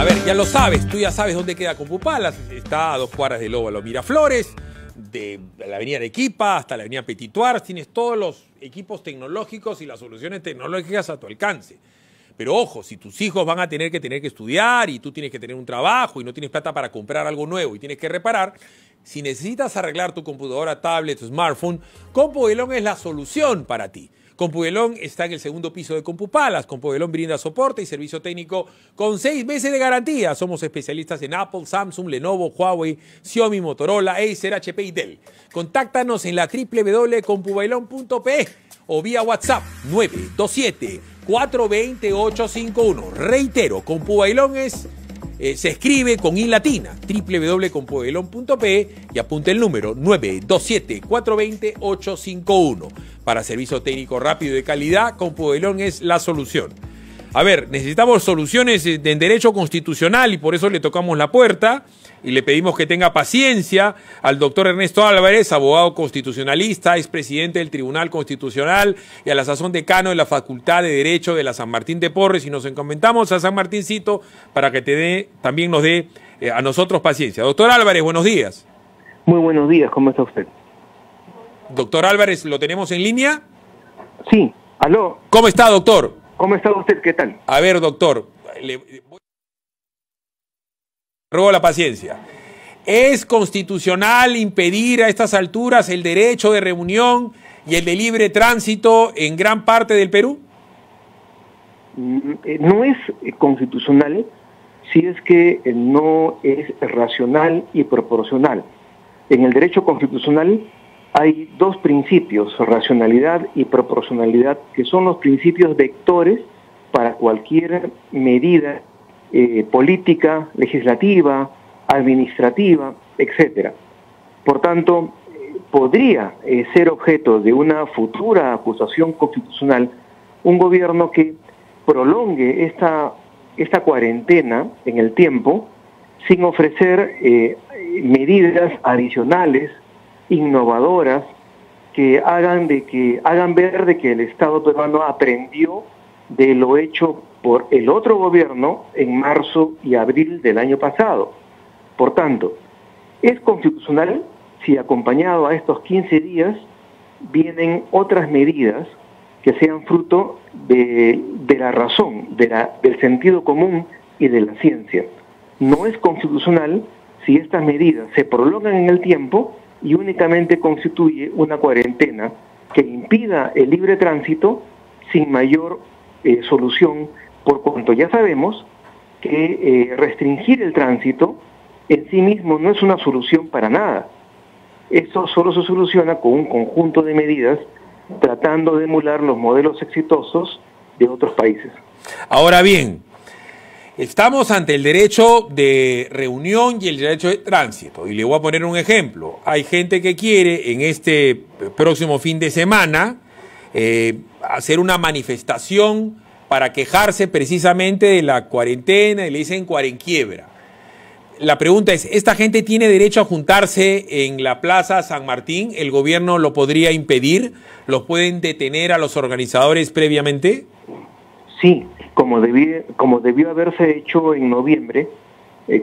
A ver, ya lo sabes, tú ya sabes dónde queda Compupalas. Está a 2 cuadras de Lóbalo Miraflores, de la avenida Arequipa hasta la avenida Petituar. Tienes todos los equipos tecnológicos y las soluciones tecnológicas a tu alcance. Pero ojo, si tus hijos van a tener que estudiar y tú tienes que tener un trabajo y no tienes plata para comprar algo nuevo y tienes que reparar, si necesitas arreglar tu computadora, tablet, smartphone, Compoguelón es la solución para ti. Compubailón está en el 2.º piso de Compupalas. Compubailón brinda soporte y servicio técnico con 6 meses de garantía. Somos especialistas en Apple, Samsung, Lenovo, Huawei, Xiaomi, Motorola, Acer, HP y Dell. Contáctanos en la www.compubailón.pe o vía WhatsApp 927-420-851. Reitero, Compubailón se escribe con I latina, www.compodelon.pe, y apunta el número 927-420-851. Para servicio técnico rápido y de calidad, Compodelon es la solución. A ver, necesitamos soluciones en derecho constitucional y por eso le tocamos la puerta y le pedimos que tenga paciencia al doctor Ernesto Álvarez, abogado constitucionalista, expresidente del Tribunal Constitucional y a la sazón decano de la Facultad de Derecho de la San Martín de Porres, y nos encomendamos a San Martincito para que también nos dé a nosotros paciencia. Doctor Álvarez, buenos días. Muy buenos días, ¿cómo está usted? Doctor Álvarez, ¿lo tenemos en línea? Sí, aló. ¿Cómo está, doctor? ¿Cómo está usted? ¿Qué tal? A ver, doctor, ruego la paciencia. ¿Es constitucional impedir a estas alturas el derecho de reunión y el de libre tránsito en gran parte del Perú? No es constitucional si es que no es racional y proporcional. En el derecho constitucional hay 2 principios, racionalidad y proporcionalidad, que son los principios vectores para cualquier medida política, legislativa, administrativa, etc. Por tanto, podría ser objeto de una futura acusación constitucional un gobierno que prolongue esta cuarentena en el tiempo sin ofrecer medidas adicionales innovadoras que hagan ver de que el Estado peruano aprendió de lo hecho por el otro gobierno en marzo y abril del año pasado. Por tanto, es constitucional si acompañado a estos 15 días vienen otras medidas que sean fruto de la razón, del sentido común y de la ciencia. No es constitucional si estas medidas se prolongan en el tiempo y únicamente constituye una cuarentena que impida el libre tránsito sin mayor solución, por cuanto ya sabemos que restringir el tránsito en sí mismo no es una solución para nada. Esto solo se soluciona con un conjunto de medidas tratando de emular los modelos exitosos de otros países. Ahora bien, estamos ante el derecho de reunión y el derecho de tránsito. Y le voy a poner un ejemplo. Hay gente que quiere en este próximo fin de semana hacer una manifestación para quejarse precisamente de la cuarentena y le dicen cuarenquiebra. La pregunta es, ¿esta gente tiene derecho a juntarse en la Plaza San Martín? ¿El gobierno lo podría impedir? ¿Los pueden detener a los organizadores previamente? Sí, como debió haberse hecho en noviembre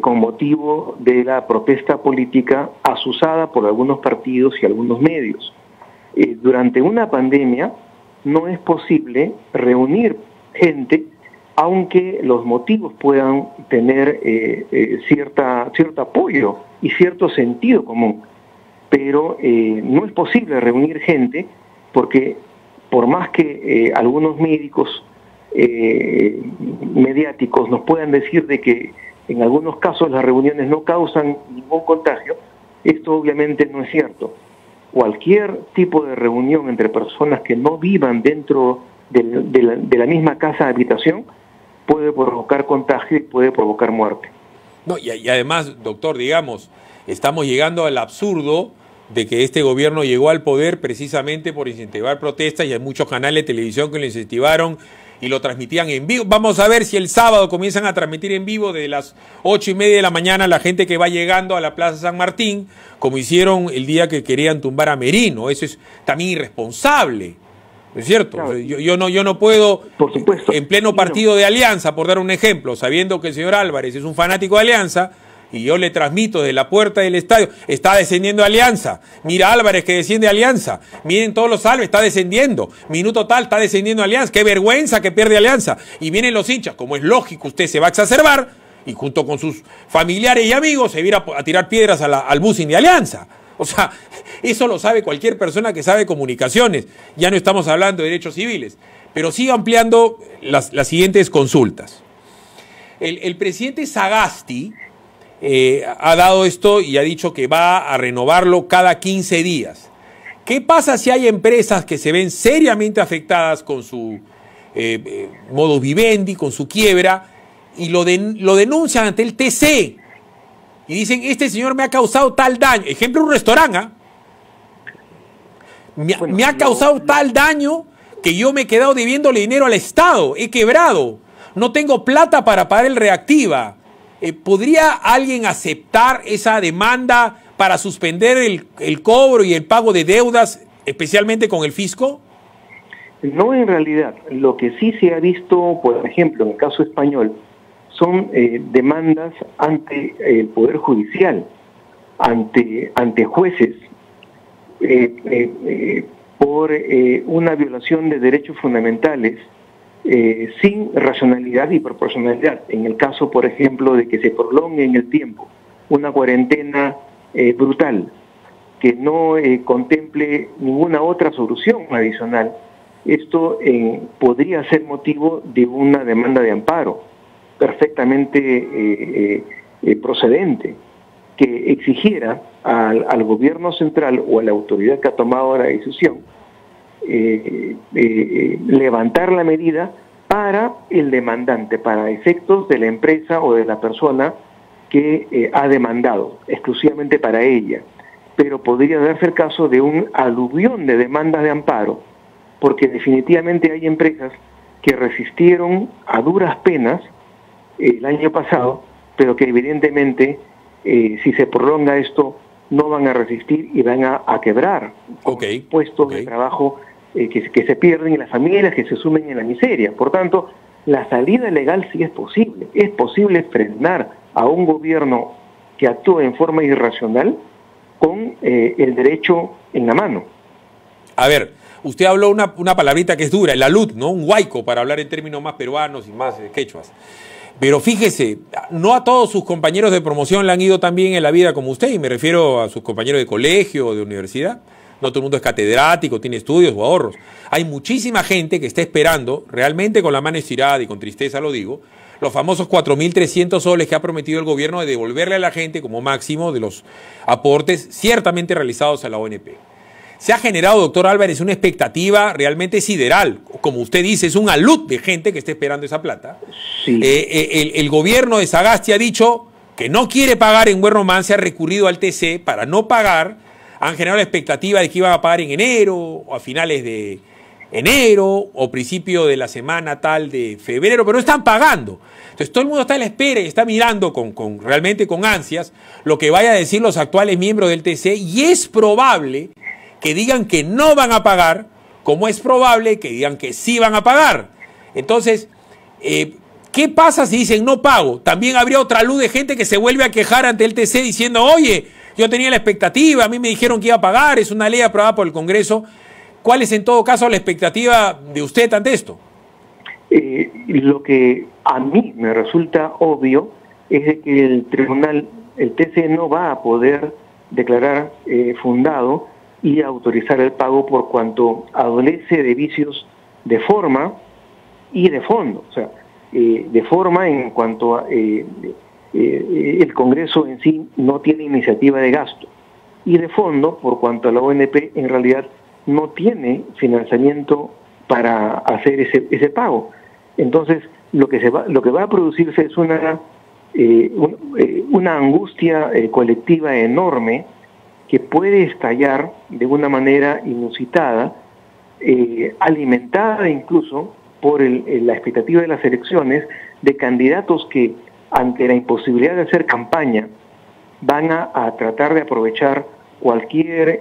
con motivo de la protesta política azuzada por algunos partidos y algunos medios. Durante una pandemia no es posible reunir gente, aunque los motivos puedan tener cierto apoyo y cierto sentido común. Pero no es posible reunir gente porque por más que algunos médicos mediáticos nos puedan decir de que en algunos casos las reuniones no causan ningún contagio, esto obviamente no es cierto. Cualquier tipo de reunión entre personas que no vivan dentro de la misma casa de habitación puede provocar contagio y puede provocar muerte. No, y además, doctor, digamos, estamos llegando al absurdo de que este gobierno llegó al poder precisamente por incentivar protestas, y hay muchos canales de televisión que lo incentivaron y lo transmitían en vivo. Vamos a ver si el sábado comienzan a transmitir en vivo desde las 8:30 de la mañana la gente que va llegando a la Plaza San Martín, como hicieron el día que querían tumbar a Merino. Eso es también irresponsable. ¿No es cierto? Claro. Yo no puedo, por supuesto, en pleno partido de Alianza, por dar un ejemplo, sabiendo que el señor Álvarez es un fanático de Alianza, y yo le transmito desde la puerta del estadio, está descendiendo Alianza, mira Álvarez que desciende Alianza, miren todos los salves, está descendiendo, minuto tal, está descendiendo Alianza, qué vergüenza que pierde Alianza, y vienen los hinchas, como es lógico, usted se va a exacerbar, y junto con sus familiares y amigos se va a tirar piedras al busing de Alianza. O sea, eso lo sabe cualquier persona que sabe comunicaciones. Ya no estamos hablando de derechos civiles. Pero sigo ampliando las siguientes consultas. El presidente Sagasti ha dado esto y ha dicho que va a renovarlo cada 15 días. ¿Qué pasa si hay empresas que se ven seriamente afectadas con su modus vivendi, con su quiebra, y lo denuncian ante el TC? Y dicen, este señor me ha causado tal daño. Ejemplo, un restaurante. Me ha causado tal daño que yo me he quedado debiéndole dinero al Estado. He quebrado. No tengo plata para pagar el reactiva. ¿Podría alguien aceptar esa demanda para suspender el cobro y el pago de deudas, especialmente con el fisco? No, en realidad. Lo que sí se ha visto, por ejemplo, en el caso español, son demandas ante el Poder Judicial, ante jueces, por una violación de derechos fundamentales sin racionalidad y proporcionalidad. En el caso, por ejemplo, de que se prolongue en el tiempo una cuarentena brutal, que no contemple ninguna otra solución adicional, esto podría ser motivo de una demanda de amparo, perfectamente procedente, que exigiera al gobierno central o a la autoridad que ha tomado la decisión levantar la medida para el demandante, para efectos de la empresa o de la persona que ha demandado, exclusivamente para ella. Pero podría darse el caso de un aluvión de demandas de amparo, porque definitivamente hay empresas que resistieron a duras penas el año pasado, pero que evidentemente si se prolonga esto no van a resistir y van a quebrar puestos de trabajo que se pierden, y las familias que se sumen en la miseria. Por tanto, la salida legal sí es posible. Es posible frenar a un gobierno que actúa en forma irracional con el derecho en la mano. A ver, usted habló una palabrita que es dura, el alud, ¿no? Un huaico, para hablar en términos más peruanos y más quechuas. Pero fíjese, no a todos sus compañeros de promoción le han ido tan bien en la vida como usted, y me refiero a sus compañeros de colegio, de universidad. No todo el mundo es catedrático, tiene estudios o ahorros. Hay muchísima gente que está esperando, realmente con la mano estirada y con tristeza lo digo, los famosos 4.300 soles que ha prometido el gobierno de devolverle a la gente como máximo de los aportes ciertamente realizados a la ONP. Se ha generado, doctor Álvarez, una expectativa realmente sideral. Como usted dice, es un alud de gente que está esperando esa plata. Sí. El gobierno de Sagasti ha dicho que no quiere pagar en buen romance, ha recurrido al TC para no pagar. Han generado la expectativa de que iban a pagar en enero, o a finales de enero, o principio de la semana tal de febrero, pero no están pagando. Entonces todo el mundo está a la espera y está mirando realmente con ansias lo que vaya a decir los actuales miembros del TC, y es probable que digan que no van a pagar, como es probable que digan que sí van a pagar. Entonces, ¿qué pasa si dicen no pago? También habría otra luz de gente que se vuelve a quejar ante el TC diciendo, oye, yo tenía la expectativa, a mí me dijeron que iba a pagar, es una ley aprobada por el Congreso. ¿Cuál es en todo caso la expectativa de usted ante esto? Lo que a mí me resulta obvio es de que el TC no va a poder declarar fundado y autorizar el pago, por cuanto adolece de vicios de forma y de fondo. O sea, de forma en cuanto a el Congreso en sí no tiene iniciativa de gasto, y de fondo por cuanto a la ONP en realidad no tiene financiamiento para hacer ese pago. Entonces lo que va a producirse es una angustia colectiva enorme, que puede estallar de una manera inusitada, alimentada incluso por la expectativa de las elecciones, de candidatos que, ante la imposibilidad de hacer campaña, van a tratar de aprovechar cualquier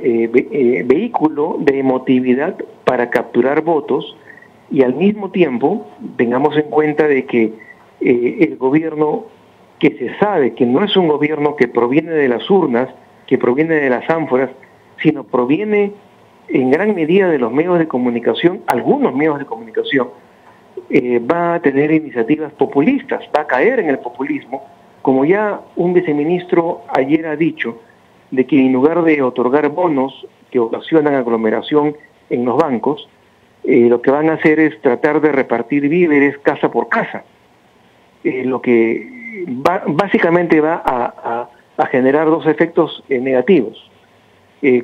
vehículo de emotividad para capturar votos, y al mismo tiempo tengamos en cuenta de que el gobierno, que se sabe que no es un gobierno que proviene de las urnas, que proviene de las ánforas, sino proviene en gran medida de los medios de comunicación, algunos medios de comunicación, va a tener iniciativas populistas, va a caer en el populismo, como ya un viceministro ayer ha dicho, de que en lugar de otorgar bonos que ocasionan aglomeración en los bancos, lo que van a hacer es tratar de repartir víveres casa por casa, lo que básicamente va a generar dos efectos negativos,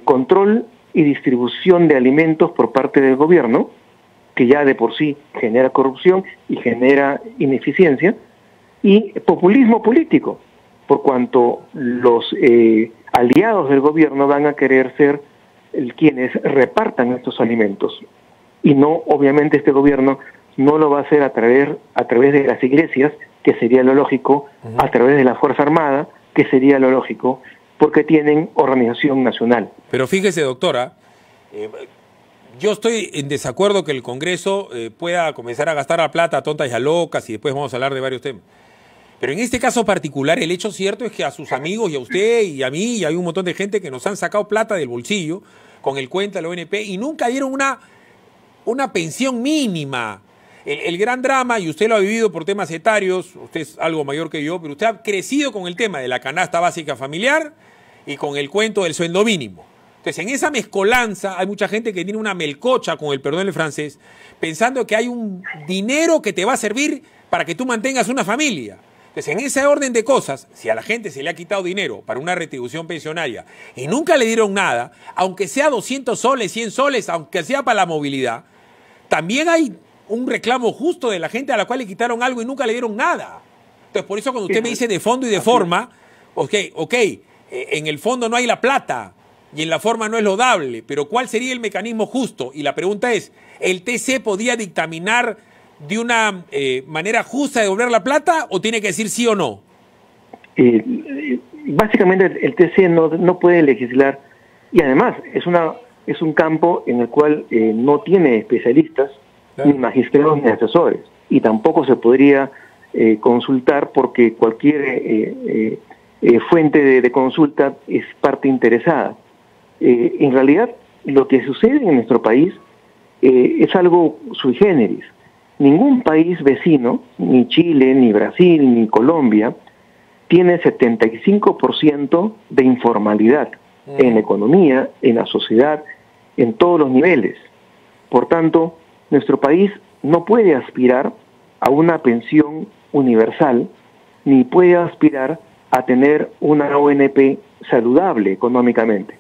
control y distribución de alimentos por parte del gobierno, que ya de por sí genera corrupción y genera ineficiencia, y populismo político, por cuanto los aliados del gobierno van a querer ser quienes repartan estos alimentos. Y no, obviamente este gobierno no lo va a hacer a través de las iglesias, que sería lo lógico, a través de la Fuerza Armada, que sería lo lógico, porque tienen organización nacional. Pero fíjese, doctora, yo estoy en desacuerdo que el Congreso pueda comenzar a gastar la plata a tontas y a locas, y después vamos a hablar de varios temas. Pero en este caso particular, el hecho cierto es que a sus amigos y a usted y a mí, y hay un montón de gente que nos han sacado plata del bolsillo con el cuenta de la ONP y nunca dieron una pensión mínima. El gran drama, y usted lo ha vivido por temas etarios, usted es algo mayor que yo, pero usted ha crecido con el tema de la canasta básica familiar y con el cuento del sueldo mínimo. Entonces, en esa mezcolanza hay mucha gente que tiene una melcocha, con el perdón del francés, pensando que hay un dinero que te va a servir para que tú mantengas una familia. Entonces, en ese orden de cosas, si a la gente se le ha quitado dinero para una retribución pensionaria y nunca le dieron nada, aunque sea 200 soles, 100 soles, aunque sea para la movilidad, también hay un reclamo justo de la gente a la cual le quitaron algo y nunca le dieron nada. Entonces, por eso cuando usted me dice de fondo y de forma, ok, en el fondo no hay la plata y en la forma no es lo dable, pero ¿cuál sería el mecanismo justo? Y la pregunta es, ¿el TC podía dictaminar de una manera justa de devolver la plata o tiene que decir sí o no? Básicamente el TC no puede legislar, y además es un campo en el cual no tiene especialistas, ni magistrados, ni asesores, y tampoco se podría consultar, porque cualquier fuente de consulta es parte interesada. En realidad, lo que sucede en nuestro país es algo sui generis. Ningún país vecino, ni Chile, ni Brasil, ni Colombia, tiene 75% de informalidad en la economía, en la sociedad, en todos los niveles. Por tanto, nuestro país no puede aspirar a una pensión universal, ni puede aspirar a tener una ONP saludable económicamente.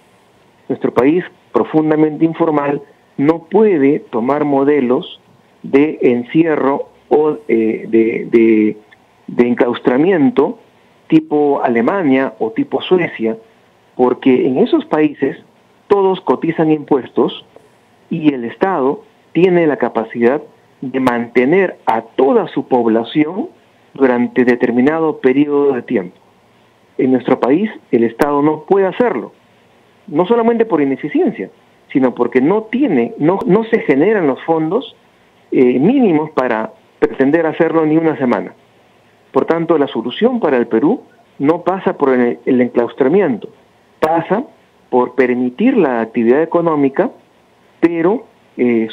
Nuestro país, profundamente informal, no puede tomar modelos de encierro o de enclaustramiento tipo Alemania o tipo Suecia, porque en esos países todos cotizan impuestos y el Estado tiene la capacidad de mantener a toda su población durante determinado periodo de tiempo. En nuestro país el Estado no puede hacerlo, no solamente por ineficiencia, sino porque no se generan los fondos mínimos para pretender hacerlo ni una semana. Por tanto, la solución para el Perú no pasa por el enclaustramiento, pasa por permitir la actividad económica, pero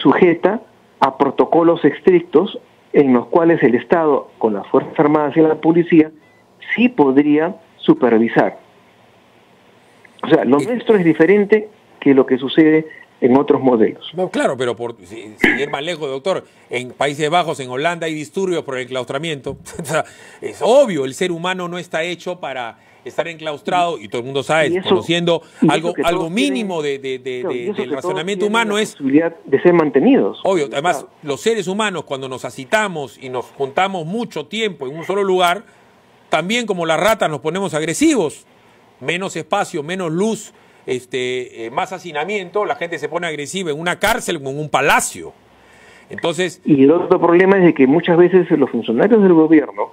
sujeta a protocolos estrictos en los cuales el Estado, con las Fuerzas Armadas y la policía, sí podría supervisar. O sea, lo nuestro es diferente que lo que sucede en otros modelos. No, claro, pero si ir más lejos, doctor, en Países Bajos, en Holanda, hay disturbios por el enclaustramiento. Es obvio, el ser humano no está hecho para estar enclaustrado, y todo el mundo sabe, eso, conociendo algo mínimo del razonamiento humano, es la posibilidad de ser mantenidos. Obvio, además, los seres humanos, cuando nos asitamos y nos juntamos mucho tiempo en un solo lugar, también como las ratas nos ponemos agresivos. Menos espacio, menos luz, más hacinamiento, la gente se pone agresiva en una cárcel o en un palacio. Entonces, y el otro problema es de que muchas veces los funcionarios del gobierno,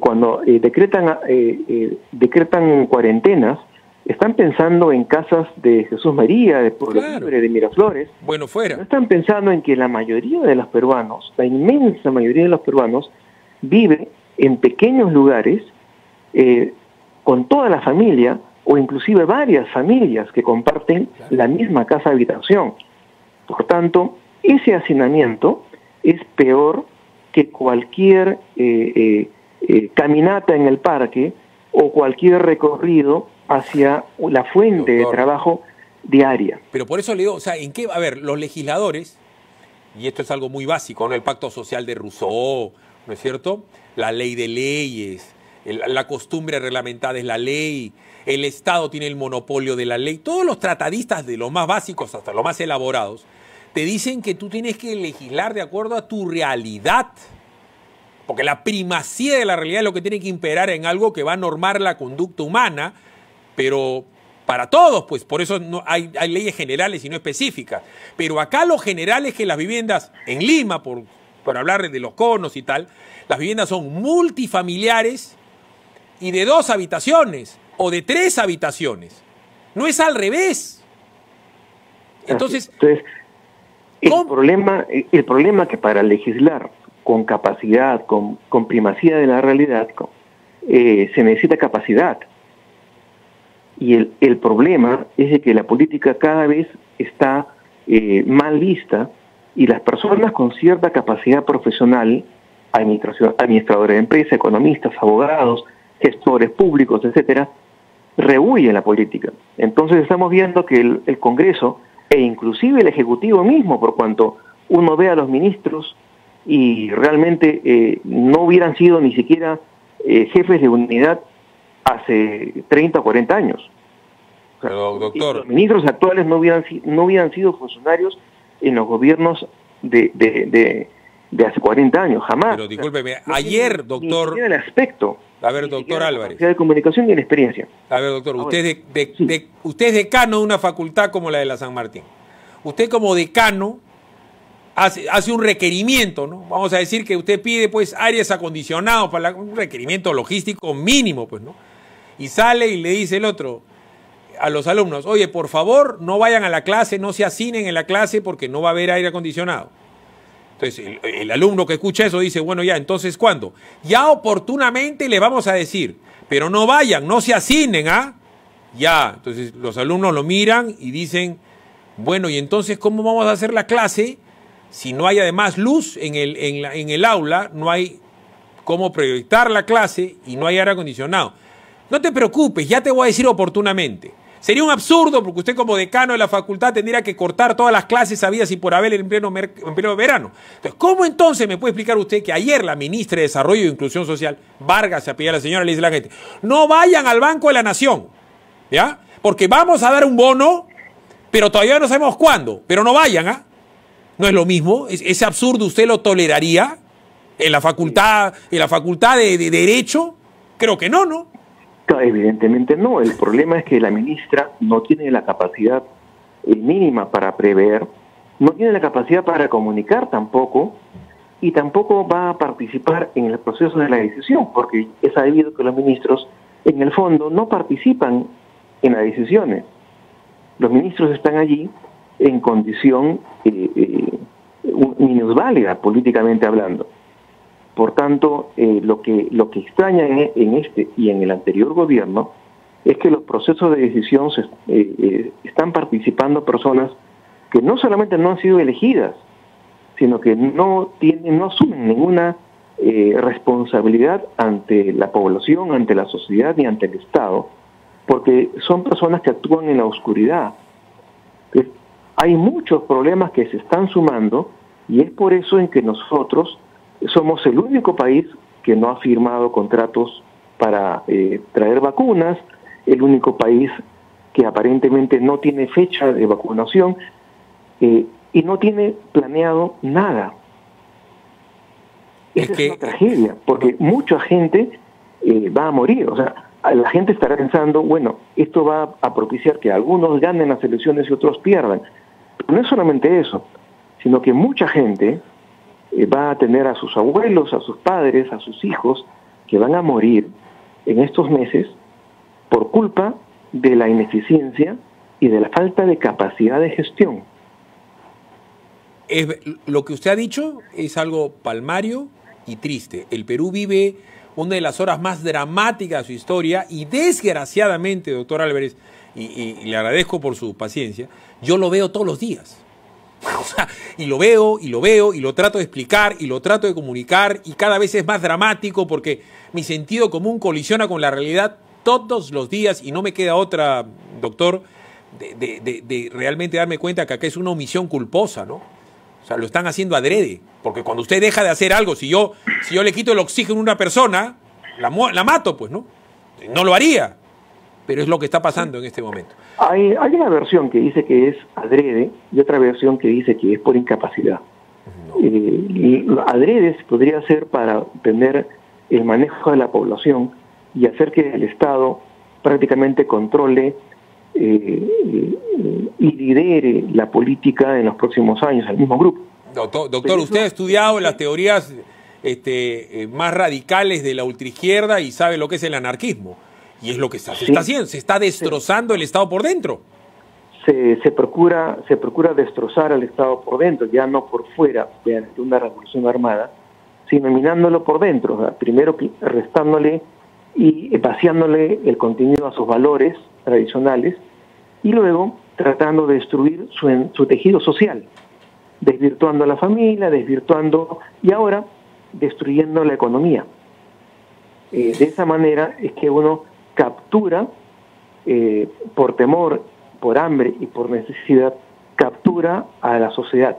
cuando decretan cuarentenas, están pensando en casas de Jesús María, de Pueblo Libre, de Miraflores. Bueno, fuera. No están pensando en que la mayoría de los peruanos, la inmensa mayoría de los peruanos, vive en pequeños lugares con toda la familia o inclusive varias familias que comparten la misma casa de habitación. Por tanto, ese hacinamiento es peor que cualquier caminata en el parque o cualquier recorrido hacia la fuente de trabajo diaria. Pero por eso le digo, o sea, ¿en qué? A ver, los legisladores, y esto es algo muy básico, ¿no? El pacto social de Rousseau, ¿no es cierto? La ley de leyes, la costumbre reglamentada es la ley, el Estado tiene el monopolio de la ley. Todos los tratadistas, de los más básicos hasta los más elaborados, te dicen que tú tienes que legislar de acuerdo a tu realidad, porque la primacía de la realidad es lo que tiene que imperar en algo que va a normar la conducta humana, pero para todos, pues por eso no hay, hay leyes generales y no específicas. Pero acá lo general es que las viviendas en Lima, por hablar de los conos y tal, las viviendas son multifamiliares y de 2 habitaciones o de 3 habitaciones. No es al revés. Entonces, el problema que para legislar con capacidad, con primacía de la realidad, se necesita capacidad. Y el problema es de que la política cada vez está mal vista y las personas con cierta capacidad profesional, administradores de empresas, economistas, abogados, gestores públicos, etcétera, rehuyen la política. Entonces estamos viendo que el Congreso e inclusive el Ejecutivo mismo, por cuanto uno ve a los ministros y realmente no hubieran sido ni siquiera jefes de unidad hace 30 o 40 años. Pero, doctor, los ministros actuales no hubieran sido funcionarios en los gobiernos de hace 40 años, jamás. Pero discúlpeme, ayer, doctor... Ni el aspecto. A ver, doctor Álvarez. La de comunicación y la experiencia. A ver, doctor, usted, usted es decano de una facultad como la de la San Martín. Usted como decano hace un requerimiento, ¿no? Vamos a decir que usted pide, pues, áreas acondicionadas, para un requerimiento logístico mínimo, pues, ¿no? Y sale y le dice el otro a los alumnos, oye, por favor, no vayan a la clase, no se hacinen en la clase porque no va a haber aire acondicionado. Entonces, el alumno que escucha eso dice, bueno, ya, entonces, ¿cuándo? Ya oportunamente le vamos a decir, pero no vayan, no se hacinen, ¿ah? Ya, entonces los alumnos lo miran y dicen, bueno, y entonces, ¿cómo vamos a hacer la clase si no hay además luz en el aula, no hay cómo proyectar la clase y no hay aire acondicionado? No te preocupes, ya te voy a decir oportunamente. Sería un absurdo porque usted como decano de la facultad tendría que cortar todas las clases habidas y por haber en pleno verano. Entonces, ¿cómo entonces me puede explicar usted que ayer la ministra de Desarrollo e Inclusión Social, Vargas, se apellida a la señora, le dice a la gente, no vayan al Banco de la Nación, ¿ya? Porque vamos a dar un bono, pero todavía no sabemos cuándo, pero no vayan, ¿ah? ¿No es lo mismo? ¿Ese absurdo usted lo toleraría en la facultad de Derecho? Creo que no, ¿no? Evidentemente no. El problema es que la ministra no tiene la capacidad mínima para prever, no tiene la capacidad para comunicar tampoco, y tampoco va a participar en el proceso de la decisión, porque es sabido que los ministros, en el fondo, no participan en las decisiones. Los ministros están allí en condición minusválida, políticamente hablando. Por tanto, lo que extraña en este y en el anterior gobierno es que los procesos de decisión están participando personas que no solamente no han sido elegidas, sino que no asumen ninguna responsabilidad ante la población, ante la sociedad ni ante el Estado, porque son personas que actúan en la oscuridad. Hay muchos problemas que se están sumando y es por eso en que nosotros somos el único país que no ha firmado contratos para traer vacunas, el único país que aparentemente no tiene fecha de vacunación y no tiene planeado nada. Esa es una tragedia, porque mucha gente va a morir. O sea, la gente estará pensando, bueno, esto va a propiciar que algunos ganen las elecciones y otros pierdan. Pero no es solamente eso, sino que mucha gente va a tener a sus abuelos, a sus padres, a sus hijos, que van a morir en estos meses por culpa de la ineficiencia y de la falta de capacidad de gestión. Lo que usted ha dicho es algo palmario y triste. El Perú vive una de las horas más dramáticas de su historia y desgraciadamente, doctor Álvarez, y le agradezco por su paciencia, yo lo veo todos los días. O sea, y lo veo, y lo trato de explicar, y lo trato de comunicar, y cada vez es más dramático porque mi sentido común colisiona con la realidad todos los días y no me queda otra, doctor, de realmente darme cuenta que acá es una omisión culposa, ¿no? O sea, lo están haciendo adrede, porque cuando usted deja de hacer algo, si yo le quito el oxígeno a una persona, la mato, pues, ¿no? No lo haría, pero es lo que está pasando en este momento. Hay una versión que dice que es adrede y otra versión que dice que es por incapacidad. No. Y adrede podría ser para tener el manejo de la población y hacer que el Estado prácticamente controle y lidere la política en los próximos años, al mismo grupo. Doctor, usted ha estudiado las teorías más radicales de la ultraizquierda y sabe lo que es el anarquismo. Y es lo que se está haciendo, se está destrozando el Estado por dentro. Se procura destrozar al Estado por dentro, ya no por fuera, mediante una revolución armada, sino minándolo por dentro, o sea, primero restándole y vaciándole el contenido a sus valores tradicionales y luego tratando de destruir su tejido social, desvirtuando a la familia, y ahora destruyendo la economía. De esa manera es que uno captura, por temor, por hambre y por necesidad, captura a la sociedad.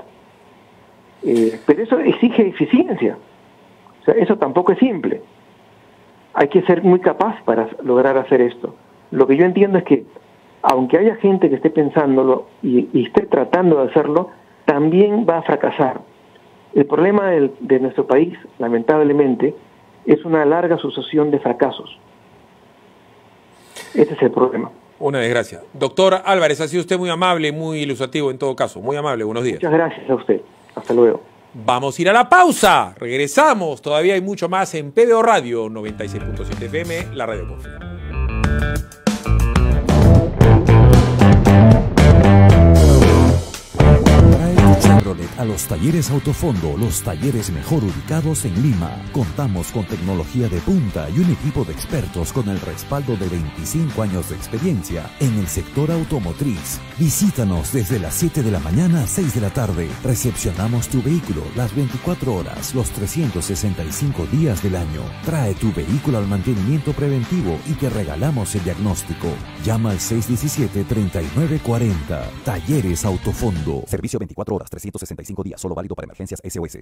Pero eso exige eficiencia. O sea, eso tampoco es simple. Hay que ser muy capaz para lograr hacer esto. Lo que yo entiendo es que, aunque haya gente que esté pensándolo y esté tratando de hacerlo, también va a fracasar. El problema de nuestro país, lamentablemente, es una larga sucesión de fracasos. Ese es el problema. Una desgracia. Doctor Álvarez, ha sido usted muy amable, muy ilustrativo en todo caso. Muy amable, buenos días. Muchas gracias a usted. Hasta luego. Vamos a ir a la pausa. Regresamos. Todavía hay mucho más en PBO Radio 96.7 FM, la radio confiable. A los talleres Autofondo, los talleres mejor ubicados en Lima. Contamos con tecnología de punta y un equipo de expertos con el respaldo de 25 años de experiencia en el sector automotriz. Visítanos desde las 7 de la mañana a 6 de la tarde. Recepcionamos tu vehículo las 24 horas, los 365 días del año. Trae tu vehículo al mantenimiento preventivo y te regalamos el diagnóstico. Llama al 617-3940. Talleres Autofondo. Servicio 24 horas, 365 días, solo válido para emergencias SOS.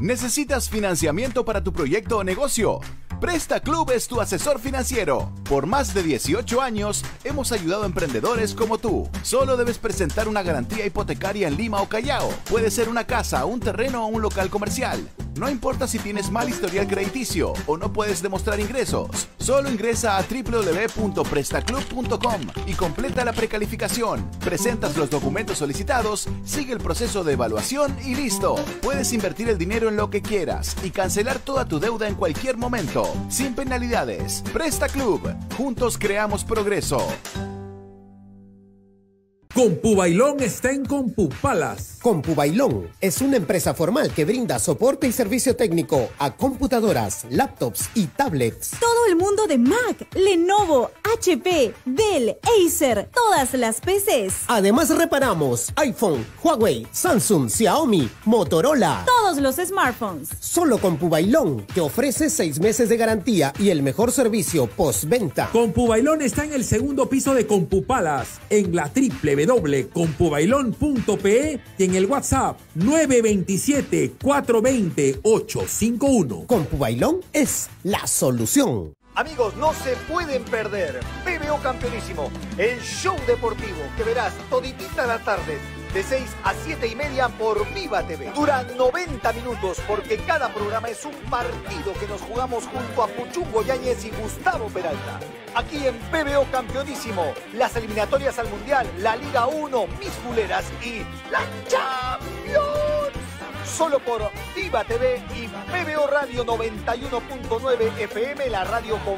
¿Necesitas financiamiento para tu proyecto o negocio? Presta Club es tu asesor financiero. Por más de 18 años hemos ayudado a emprendedores como tú. Solo debes presentar una garantía hipotecaria en Lima o Callao. Puede ser una casa, un terreno o un local comercial. No importa si tienes mal historial crediticio o no puedes demostrar ingresos. Solo ingresa a www.prestaclub.com y completa la precalificación. Presentas los documentos solicitados, sigue el proceso de evaluación y listo. Puedes invertir el dinero en lo que quieras y cancelar toda tu deuda en cualquier momento, sin penalidades. Presta Club. Juntos creamos progreso. Compubailón está en Compupalas. Compubailón es una empresa formal que brinda soporte y servicio técnico a computadoras, laptops y tablets. Todo el mundo de Mac, Lenovo, HP, Dell, Acer, todas las PCs. Además reparamos iPhone, Huawei, Samsung, Xiaomi, Motorola. Todos los smartphones. Solo Compubailón te ofrece 6 meses de garantía y el mejor servicio postventa. Compubailón está en el segundo piso de Compupalas, en la www.compubailón.pe y en el WhatsApp 927-420-851. Compubailón es la solución. Amigos, no se pueden perder PBO Campeonísimo, el show deportivo que verás toditita la tarde de 6 a 7 y media por Viva TV. Dura 90 minutos porque cada programa es un partido que nos jugamos junto a Puchungo Yáñez y Gustavo Peralta. Aquí en PBO Campeonísimo, las eliminatorias al Mundial, la Liga 1, Mis Fuleras y la Champions. Solo por Viva TV y PBO Radio 91.9 FM, la radio con...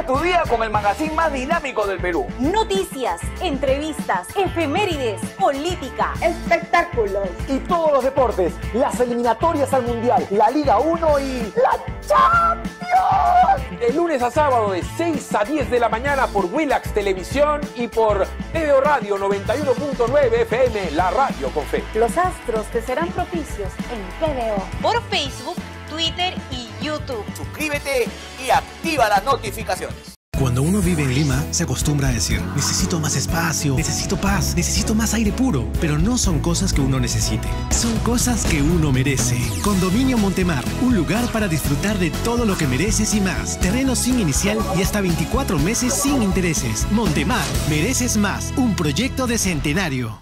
Comienza tu día con el magazín más dinámico del Perú. Noticias, entrevistas, efemérides, política, espectáculos y todos los deportes, las eliminatorias al Mundial, la Liga 1 y la Champions. De lunes a sábado de 6 a 10 de la mañana por Willax Televisión y por PBO Radio 91.9 FM, la radio con fe. Los astros te serán propicios en PBO. Por Facebook, Twitter y YouTube. Suscríbete y activa las notificaciones. Cuando uno vive en Lima, se acostumbra a decir: necesito más espacio, necesito paz, necesito más aire puro. Pero no son cosas que uno necesite, son cosas que uno merece. Condominio Montemar, un lugar para disfrutar de todo lo que mereces y más. Terreno sin inicial y hasta 24 meses sin intereses. Montemar, mereces más. Un proyecto de Centenario.